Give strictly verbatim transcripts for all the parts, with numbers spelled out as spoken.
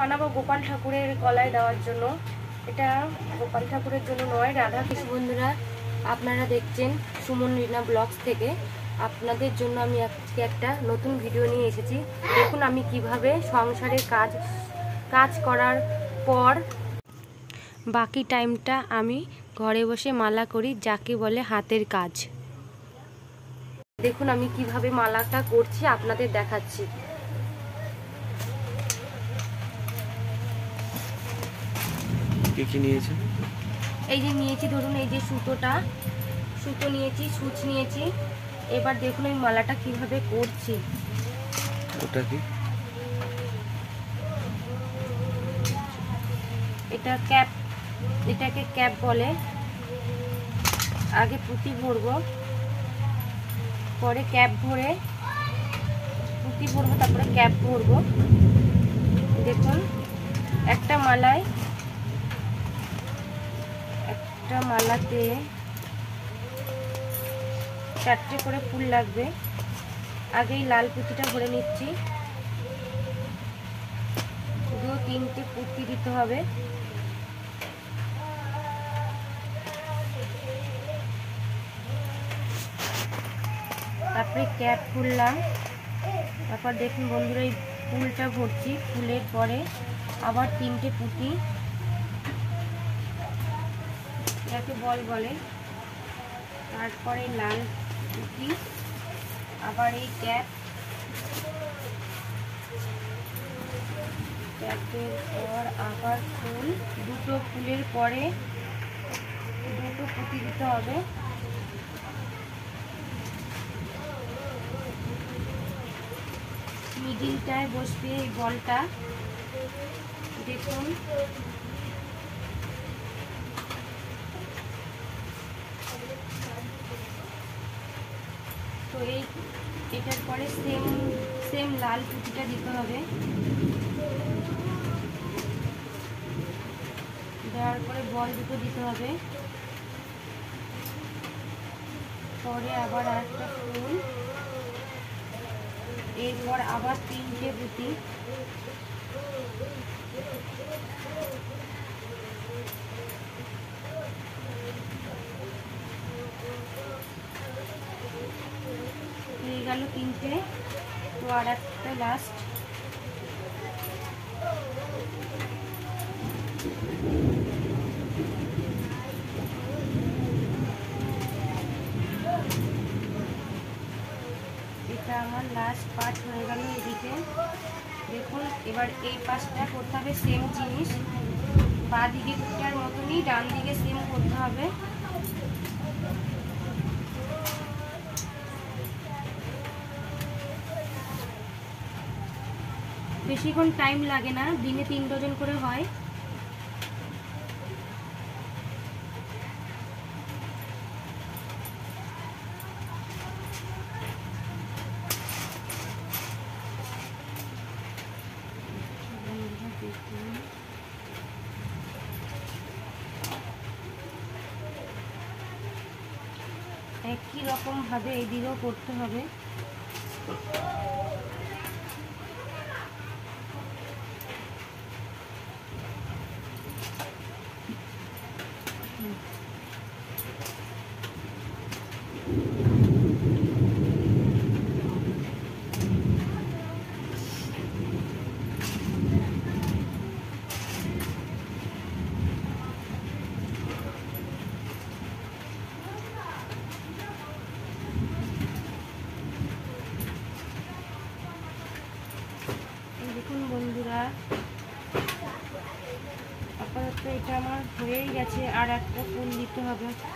বানাবো গোপাল ঠাকুরের গলায় দেওয়ার জন্য। এটা গোপাল ঠাকুরের জন্য নয়, রাধা কৃষ্ণ। বন্ধুরা, আপনারা দেখছেন সুমন রিনা ব্লগস থেকে। আপনাদের জন্য আমি আজকে একটা নতুন ভিডিও নিয়ে এসেছি। দেখুন আমি কিভাবে সংসারের কাজ কাজ করার পর বাকি টাইমটা আমি ঘরে বসে মালা করি, যাকে বলে হাতের কাজ। দেখুন আমি কিভাবে মালাটা করছি, আপনাদের দেখাচ্ছি। কি কি নিয়েছি? এই যে নিয়েছি, ধরুন এই যে সুতোটা, সুতো নিয়েছি, সূচ নিয়েছি। এবার দেখুন আমি মালাটা কিভাবে করছি। ওটা কি? এটা ক্যাপ, এটাকে ক্যাপ বলে। আগে পুঁতি ভরবো, পরে ক্যাপ ভরে পুঁতি ভরবো, তারপরে ক্যাপ ভরবো। দেখুন একটা মালায়, একটা মালাতে চারটে করে ফুল লাগবে। আগেই লাল পুঁতিটা ভরে নিচ্ছি, দু তিনটে পুঁতি দিতে হবে। তারপরে ক্যাপ ফুললাম। তারপর দেখুন বন্ধুরা এই ফুলটা ভরছি, ফুলের পরে আবার তিনটে পুঁতি, এটাকে বল বলে। তারপরে লাল পুঁতি, আবার এই ক্যাপ, ক্যাপের পর আবার ফুল। দুটো ফুলের পরে দুটো পুঁতি দিতে হবে। মিডিলটায় বসবে এই বলটা। দেখুন তো এই, এটার পরে সেম সেম লাল পুঁতিটা দিতে হবে। দেওয়ার পরে বল দুটো দিতে হবে, পরে আবার আরেকটা ফুল, এরপর আবার তিনটে পুঁতি। হয়ে গেল তিনটে, তো আর একটা লাস্ট। আমার লাস্ট পার্ট হয়ে গেল এদিকে। দেখুন এবার এই পাশটা করতে হবে সেম জিনিস, বা দিকে দুটার মতনই ডান দিকে সেম করতে হবে। বেশিক্ষণ টাইম লাগে না, দিনে তিন ডজন করে হয়। একই রকম ভাবে এদিকেও করতে হবে। আপাতত এটা আমার হয়েই গেছে, আর একটা ফুল দিতে হবে। দেখুন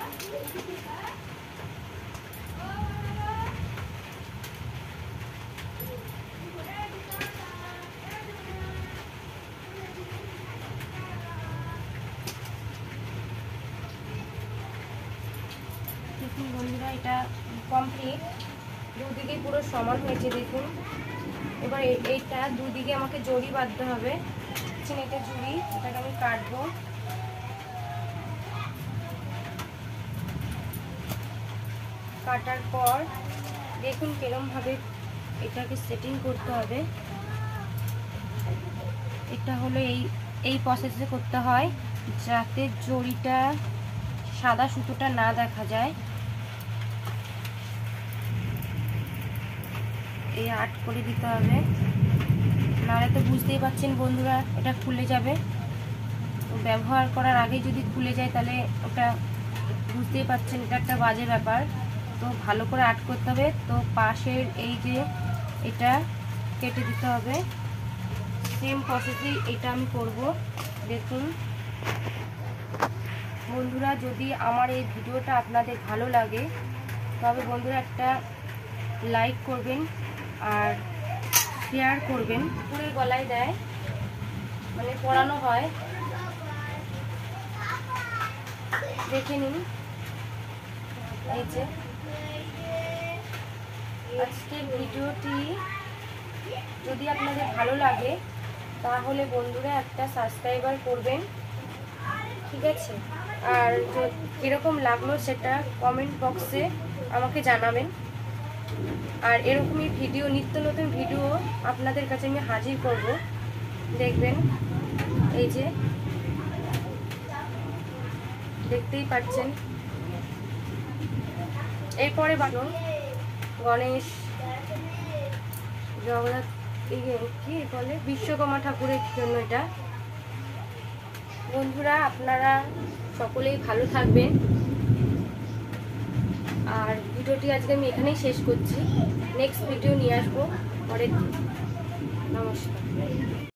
বন্ধুরা এটা কমপ্লিট, দুদিকে পুরো সমান হয়েছে। দেখুন এবার এইটা দুদিকে আমাকে জড়ি বাঁধতে হবে। এটা জুড়ি, এটাকে আমি কাটবো। কাটার পর দেখুন কিরকম ভাবে এটাকে সেটিং করতে হবে। এটা হলো এই এই প্রসেসে করতে হয় যাতে জড়িটা সাদা সুতোটা না দেখা যায়। এই আট করে দিতে হবে, নাহলে তো বুঝতেই পারছেন বন্ধুরা এটা খুলে যাবে। তো ব্যবহার করার আগে যদি খুলে যায় তাহলে ওটা বুঝতেই পারছেন এটা একটা বাজে ব্যাপার। তো ভালো করে আট করতে হবে। তো পাশের এই যে এটা কেটে দিতে হবে, সেম প্রসেসেই এটা আমি করব। দেখুন বন্ধুরা, যদি আমার এই ভিডিওটা আপনাদের ভালো লাগে তবে বন্ধুরা একটা লাইক করবেন আর শেয়ার করবেন। পুরো গলায় দেয় মানে পরানো হয়, দেখে নিন। এই যে আজকে ভিডিওটি যদি আপনাদের ভালো লাগে তাহলে বন্ধুরা একটা সাবস্ক্রাইবার করবেন, ঠিক আছে? আর কীরকম লাগলো সেটা কমেন্ট বক্সে আমাকে জানাবেন। আর এরকমই ভিডিও, নিত্য নতুন ভিডিও আপনাদের কাছে আমি হাজির করব, দেখবেন। এই যে দেখতেই পাচ্ছেন। এরপরে বাটন গণেশ জগন্নাথ কি বলে বিশ্বকর্মা ঠাকুরের জন্য এটা। বন্ধুরা আপনারা সকলেই ভালো থাকবেন, আর ভিডিওটি আজকে আমি এখানেই শেষ করছি। নেক্সট ভিডিও নিয়ে আসবো পরের দিন। নমস্কার।